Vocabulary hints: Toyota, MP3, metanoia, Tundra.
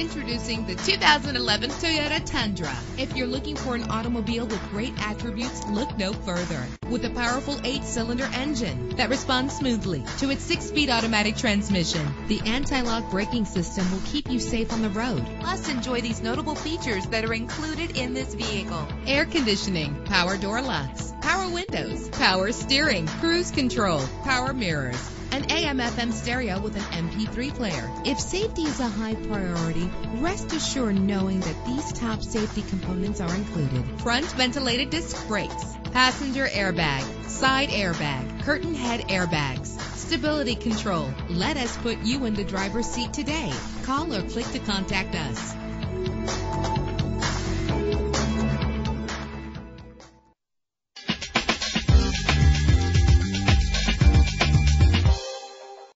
Introducing the 2011 Toyota Tundra. If you're looking for an automobile with great attributes, look no further. With a powerful 8-cylinder engine that responds smoothly to its 6-speed automatic transmission, the anti-lock braking system will keep you safe on the road. Plus, enjoy these notable features that are included in this vehicle: air conditioning, power door locks, power windows, power steering, cruise control, power mirrors, an AM/FM stereo with an MP3 player. If safety is a high priority, rest assured knowing that these top safety components are included: front ventilated disc brakes, passenger airbag, side airbag, curtain head airbags, stability control. Let us put you in the driver's seat today. Call or click to contact us.